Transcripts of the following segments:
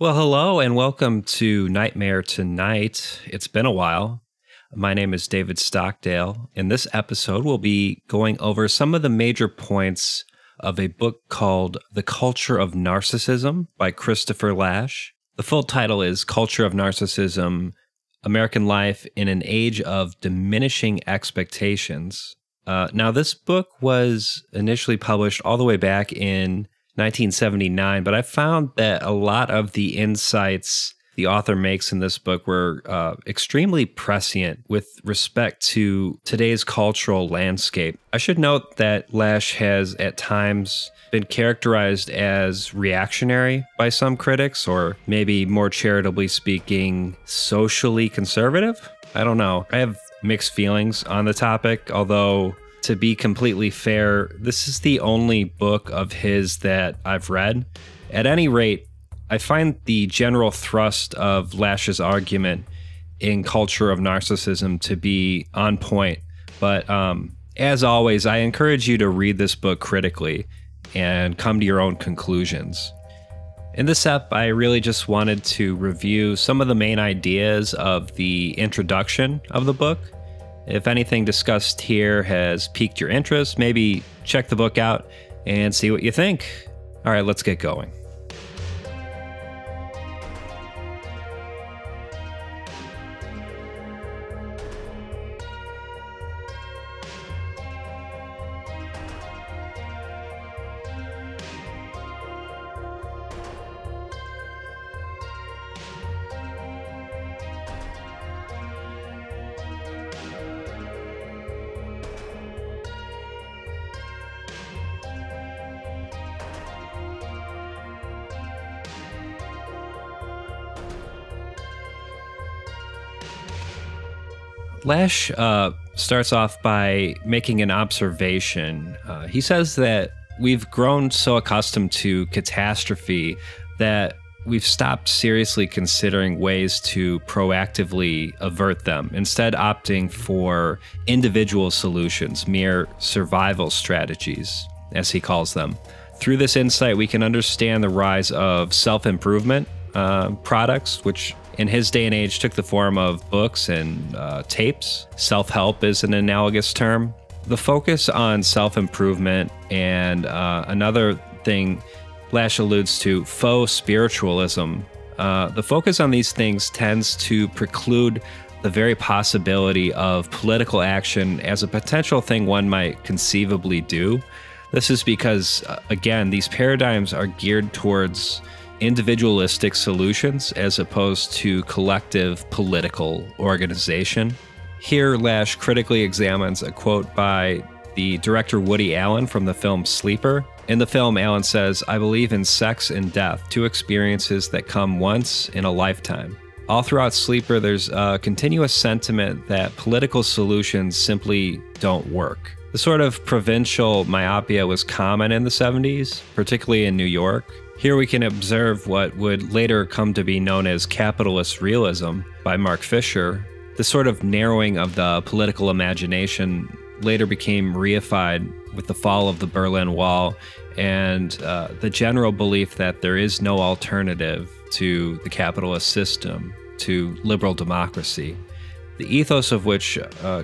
Well, hello and welcome to Nightmare Tonight. It's been a while. My name is David Stockdale. In this episode, we'll be going over some of the major points of a book called The Culture of Narcissism by Christopher Lasch. The full title is Culture of Narcissism, American Life in an Age of Diminishing Expectations. Now, this book was initially published all the way back in 1979, but I found that a lot of the insights the author makes in this book were extremely prescient with respect to today's cultural landscape. I should note that Lasch has at times been characterized as reactionary by some critics, or maybe more charitably speaking, socially conservative. I don't know. I have mixed feelings on the topic, although to be completely fair, this is the only book of his that I've read. At any rate, I find the general thrust of Lasch's argument in Culture of Narcissism to be on point. But as always, I encourage you to read this book critically and come to your own conclusions. In this ep, I really just wanted to review some of the main ideas of the introduction of the book. If anything discussed here has piqued your interest, maybe check the book out and see what you think. All right, let's get going. Lasch starts off by making an observation. He says that we've grown so accustomed to catastrophe that we've stopped seriously considering ways to proactively avert them, instead opting for individual solutions, mere survival strategies, as he calls them. Through this insight, we can understand the rise of self-improvement products, which in his day and age took the form of books and tapes. Self-help is an analogous term. The focus on self-improvement and another thing Lasch alludes to, faux spiritualism. The focus on these things tends to preclude the very possibility of political action as a potential thing one might conceivably do. This is because, again, these paradigms are geared towards individualistic solutions as opposed to collective political organization. Here, Lasch critically examines a quote by the director Woody Allen from the film Sleeper. In the film, Allen says, "I believe in sex and death, two experiences that come once in a lifetime." All throughout Sleeper, there's a continuous sentiment that political solutions simply don't work. The sort of provincial myopia was common in the 70s, particularly in New York. Here we can observe what would later come to be known as Capitalist Realism by Mark Fisher. The sort of narrowing of the political imagination later became reified with the fall of the Berlin Wall and the general belief that there is no alternative to the capitalist system, to liberal democracy, the ethos of which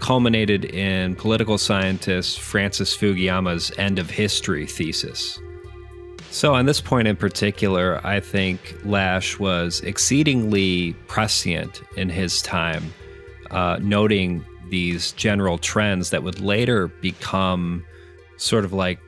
culminated in political scientist Francis Fukuyama's end of history thesis. So on this point in particular, I think Lasch was exceedingly prescient in his time, noting these general trends that would later become sort of like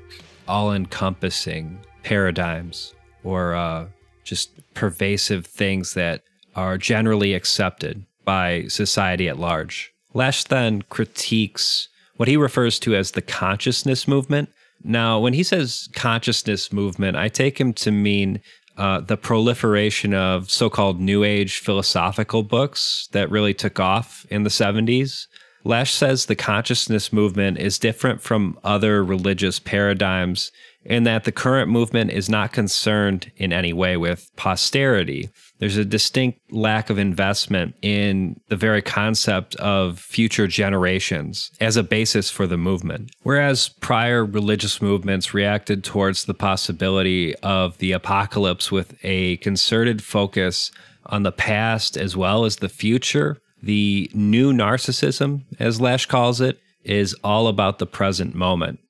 all-encompassing paradigms or just pervasive things that are generally accepted by society at large. Lasch then critiques what he refers to as the consciousness movement. Now, when he says consciousness movement, I take him to mean the proliferation of so-called New Age philosophical books that really took off in the 70s. Lasch says the consciousness movement is different from other religious paradigms in that the current movement is not concerned in any way with posterity. There's a distinct lack of investment in the very concept of future generations as a basis for the movement. Whereas prior religious movements reacted towards the possibility of the apocalypse with a concerted focus on the past as well as the future, the new narcissism, as Lasch calls it, is all about the present moment.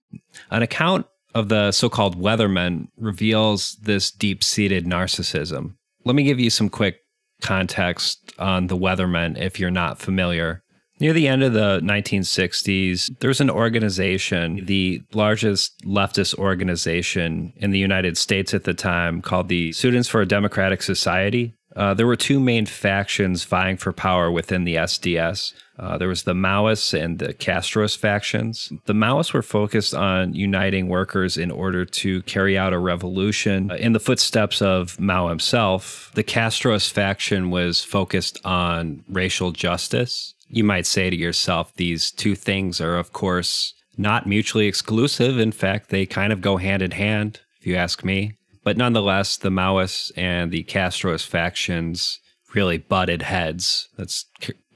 An account of the so-called Weathermen reveals this deep-seated narcissism. Let me give you some quick context on the Weathermen if you're not familiar. Near the end of the 1960s, there was an organization, the largest leftist organization in the United States at the time, called the Students for a Democratic Society. There were two main factions vying for power within the SDS. There was the Maoists and the Castroist factions. The Maoists were focused on uniting workers in order to carry out a revolution in the footsteps of Mao himself. The Castroist faction was focused on racial justice. You might say to yourself, these two things are, of course, not mutually exclusive. In fact, they kind of go hand in hand, if you ask me. But nonetheless, the Maoists and the Castroist factions really butted heads. That's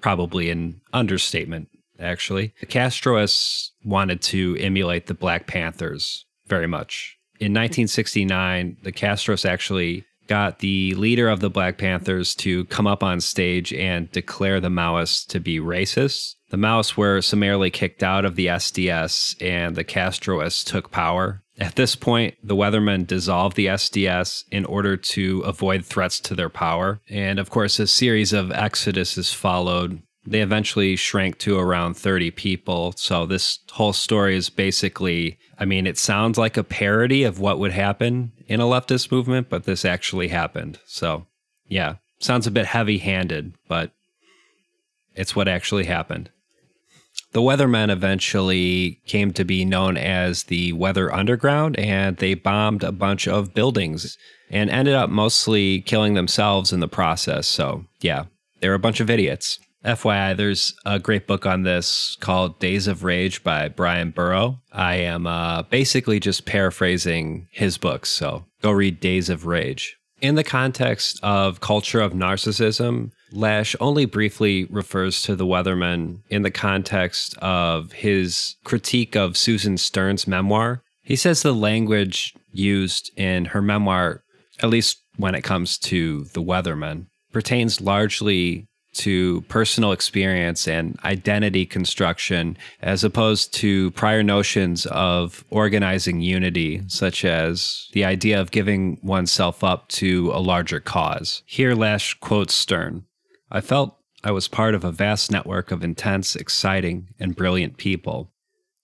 probably an understatement, actually. The Castroists wanted to emulate the Black Panthers very much. In 1969, the Castroists actually got the leader of the Black Panthers to come up on stage and declare the Maoists to be racist. The Maoists were summarily kicked out of the SDS, and the Castroists took power. At this point, the Weathermen dissolved the SDS in order to avoid threats to their power. And of course, a series of exoduses followed. They eventually shrank to around 30 people. So this whole story is basically, I mean, it sounds like a parody of what would happen in a leftist movement, but this actually happened. So yeah, sounds a bit heavy-handed, but it's what actually happened. The Weathermen eventually came to be known as the Weather Underground, and they bombed a bunch of buildings and ended up mostly killing themselves in the process. So yeah, they're a bunch of idiots. FYI, there's a great book on this called Days of Rage by Brian Burrough. I am basically just paraphrasing his books, so go read Days of Rage. In the context of culture of narcissism, Lasch only briefly refers to the Weathermen in the context of his critique of Susan Stern's memoir. He says the language used in her memoir, at least when it comes to the Weathermen, pertains largely to personal experience and identity construction, as opposed to prior notions of organizing unity, such as the idea of giving oneself up to a larger cause. Here, Lasch quotes Stern. I felt I was part of a vast network of intense, exciting, and brilliant people.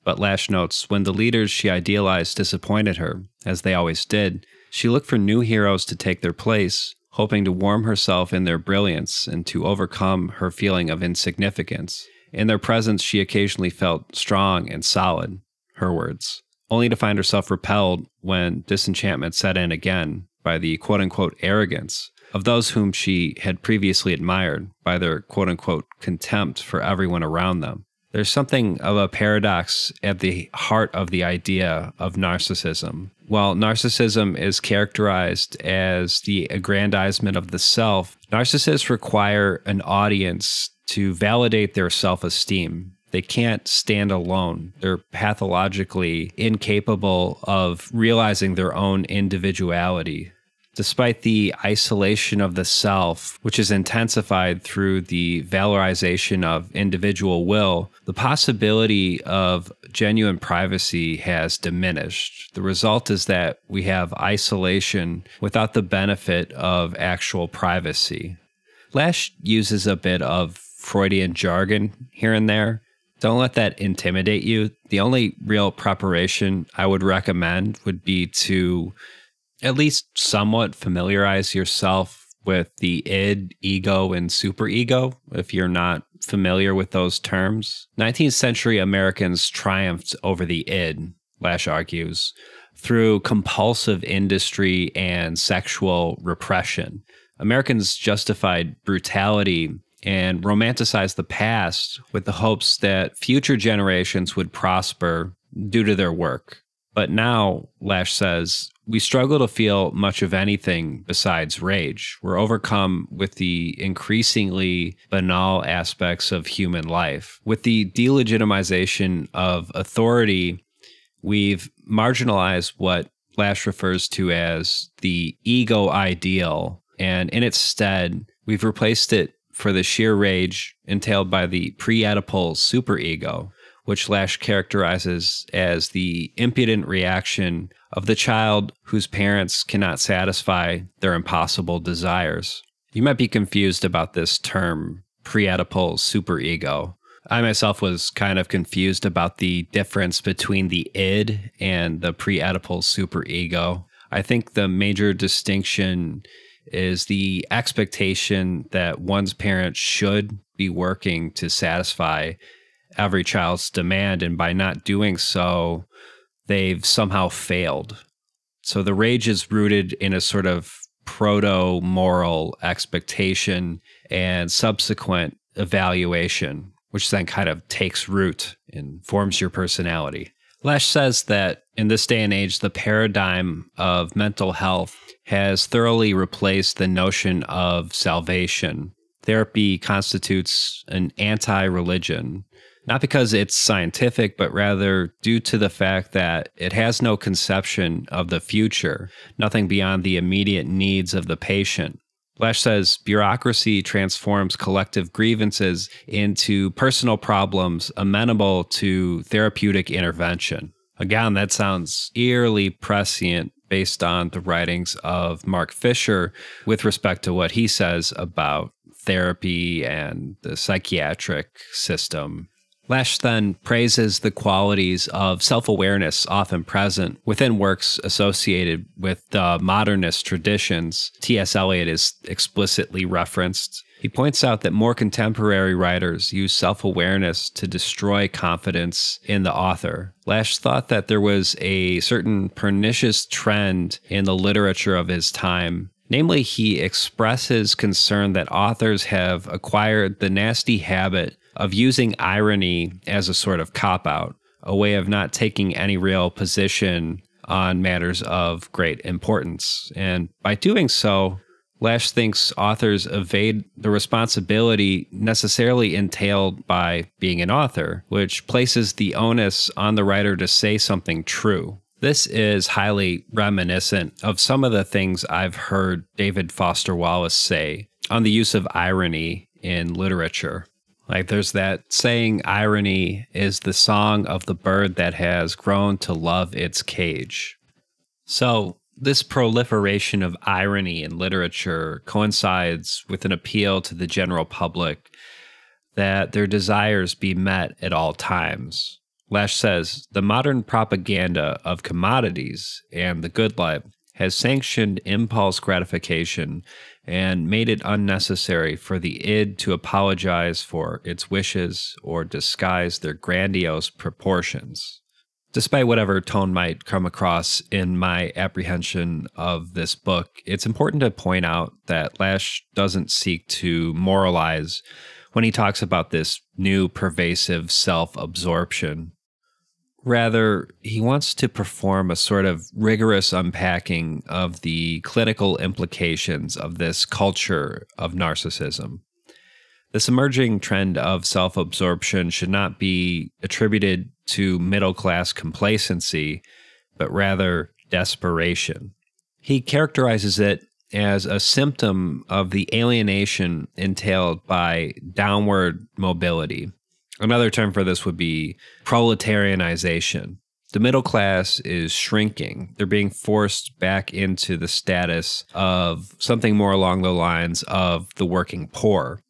But Lasch notes, when the leaders she idealized disappointed her, as they always did, she looked for new heroes to take their place, hoping to warm herself in their brilliance and to overcome her feeling of insignificance. In their presence, she occasionally felt strong and solid, her words, only to find herself repelled when disenchantment set in again by the quote-unquote arrogance of those whom she had previously admired, by their quote-unquote contempt for everyone around them. There's something of a paradox at the heart of the idea of narcissism. While narcissism is characterized as the aggrandizement of the self, narcissists require an audience to validate their self-esteem. They can't stand alone. They're pathologically incapable of realizing their own individuality. Despite the isolation of the self, which is intensified through the valorization of individual will, the possibility of genuine privacy has diminished. The result is that we have isolation without the benefit of actual privacy. Lasch uses a bit of Freudian jargon here and there. Don't let that intimidate you. The only real preparation I would recommend would be to at least somewhat familiarize yourself with the id, ego, and superego, if you're not familiar with those terms. 19th century Americans triumphed over the id, Lasch argues, through compulsive industry and sexual repression. Americans justified brutality and romanticized the past with the hopes that future generations would prosper due to their work. But now, Lasch says, We struggle to feel much of anything besides rage. We're overcome with the increasingly banal aspects of human life. With the delegitimization of authority, we've marginalized what Lasch refers to as the ego ideal, and in its stead, we've replaced it for the sheer rage entailed by the pre-Oedipal superego, which Lasch characterizes as the impudent reaction of the child whose parents cannot satisfy their impossible desires. You might be confused about this term, pre-Oedipal superego. I myself was kind of confused about the difference between the id and the pre-Oedipal superego. I think the major distinction is the expectation that one's parents should be working to satisfy every child's demand, and by not doing so, they've somehow failed. So the rage is rooted in a sort of proto-moral expectation and subsequent evaluation, which then kind of takes root and forms your personality. Lasch says that in this day and age, the paradigm of mental health has thoroughly replaced the notion of salvation. Therapy constitutes an anti-religion, not because it's scientific, but rather due to the fact that it has no conception of the future, nothing beyond the immediate needs of the patient. Lasch says bureaucracy transforms collective grievances into personal problems amenable to therapeutic intervention. Again, that sounds eerily prescient based on the writings of Mark Fisher with respect to what he says about therapy and the psychiatric system. Lasch then praises the qualities of self-awareness often present within works associated with the modernist traditions. T.S. Eliot is explicitly referenced. He points out that more contemporary writers use self-awareness to destroy confidence in the author. Lasch thought that there was a certain pernicious trend in the literature of his time. Namely, he expresses concern that authors have acquired the nasty habit of using irony as a sort of cop-out, a way of not taking any real position on matters of great importance. And by doing so, Lasch thinks authors evade the responsibility necessarily entailed by being an author, which places the onus on the writer to say something true. This is highly reminiscent of some of the things I've heard David Foster Wallace say on the use of irony in literature. Like, there's that saying, irony is the song of the bird that has grown to love its cage. So this proliferation of irony in literature coincides with an appeal to the general public that their desires be met at all times. Lasch says, the modern propaganda of commodities and the good life has sanctioned impulse gratification and made it unnecessary for the id to apologize for its wishes or disguise their grandiose proportions. Despite whatever tone might come across in my apprehension of this book, it's important to point out that Lasch doesn't seek to moralize when he talks about this new pervasive self-absorption. Rather, he wants to perform a sort of rigorous unpacking of the clinical implications of this culture of narcissism. This emerging trend of self-absorption should not be attributed to middle-class complacency, but rather desperation. He characterizes it as a symptom of the alienation entailed by downward mobility. Another term for this would be proletarianization. The middle class is shrinking. They're being forced back into the status of something more along the lines of the working poor.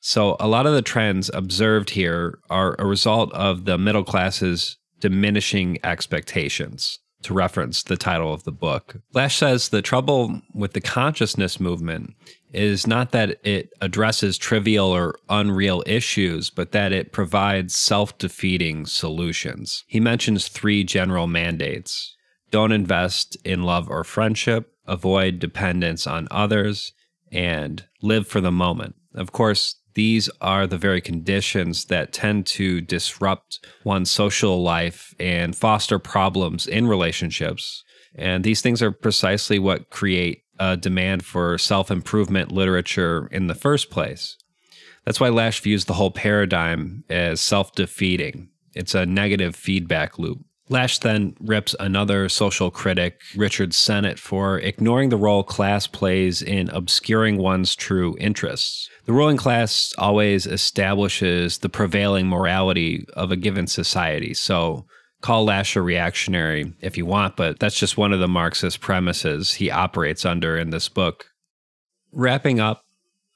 So a lot of the trends observed here are a result of the middle class's diminishing expectations, to reference the title of the book. Lasch says the trouble with the consciousness movement is not that it addresses trivial or unreal issues, but that it provides self-defeating solutions. He mentions three general mandates. Don't invest in love or friendship, avoid dependence on others, and live for the moment. Of course, these are the very conditions that tend to disrupt one's social life and foster problems in relationships. And these things are precisely what create a demand for self-improvement literature in the first place. That's why Lasch views the whole paradigm as self-defeating. It's a negative feedback loop. Lasch then rips another social critic, Richard Sennett, for ignoring the role class plays in obscuring one's true interests. The ruling class always establishes the prevailing morality of a given society, so call Lasch a reactionary if you want, but that's just one of the Marxist premises he operates under in this book. Wrapping up,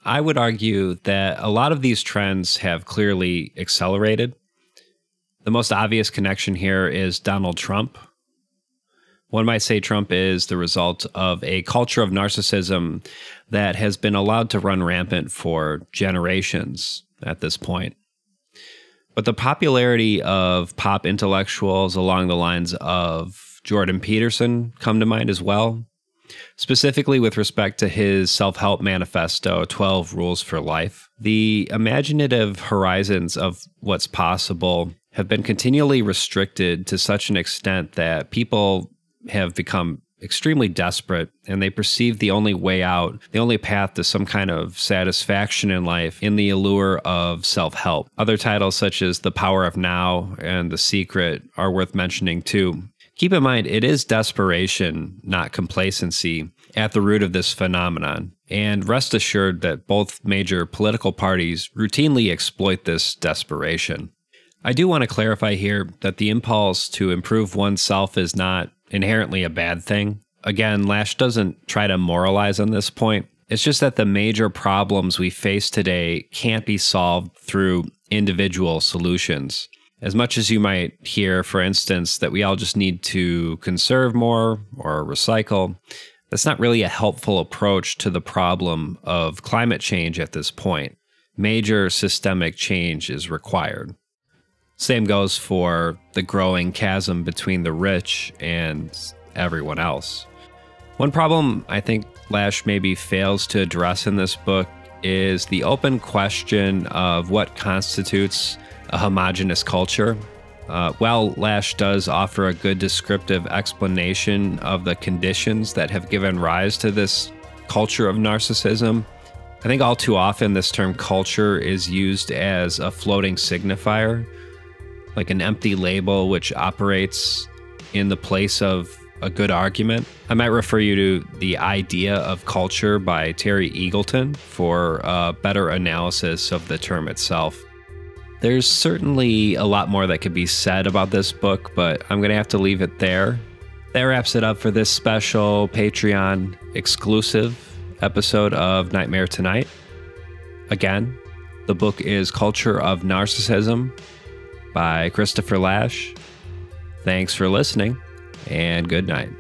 I would argue that a lot of these trends have clearly accelerated. The most obvious connection here is Donald Trump. One might say Trump is the result of a culture of narcissism that has been allowed to run rampant for generations at this point. But the popularity of pop intellectuals along the lines of Jordan Peterson come to mind as well, specifically with respect to his self-help manifesto, 12 Rules for Life. The imaginative horizons of what's possible have been continually restricted to such an extent that people have become extremely desperate, and they perceive the only way out, the only path to some kind of satisfaction in life, in the allure of self-help. Other titles such as The Power of Now and The Secret are worth mentioning too. Keep in mind, it is desperation, not complacency, at the root of this phenomenon. And rest assured that both major political parties routinely exploit this desperation. I do want to clarify here that the impulse to improve oneself is not inherently a bad thing. Again, Lasch doesn't try to moralize on this point. It's just that the major problems we face today can't be solved through individual solutions. As much as you might hear, for instance, that we all just need to conserve more or recycle, that's not really a helpful approach to the problem of climate change at this point. Major systemic change is required. Same goes for the growing chasm between the rich and everyone else. One problem I think Lasch maybe fails to address in this book is the open question of what constitutes a homogeneous culture. While Lasch does offer a good descriptive explanation of the conditions that have given rise to this culture of narcissism, I think all too often this term culture is used as a floating signifier, like an empty label which operates in the place of a good argument. I might refer you to The Idea of Culture by Terry Eagleton for a better analysis of the term itself. There's certainly a lot more that could be said about this book, but I'm gonna have to leave it there. That wraps it up for this special Patreon exclusive episode of Nightmare Tonight. Again, the book is Culture of Narcissism by Christopher Lasch. Thanks for listening, and good night.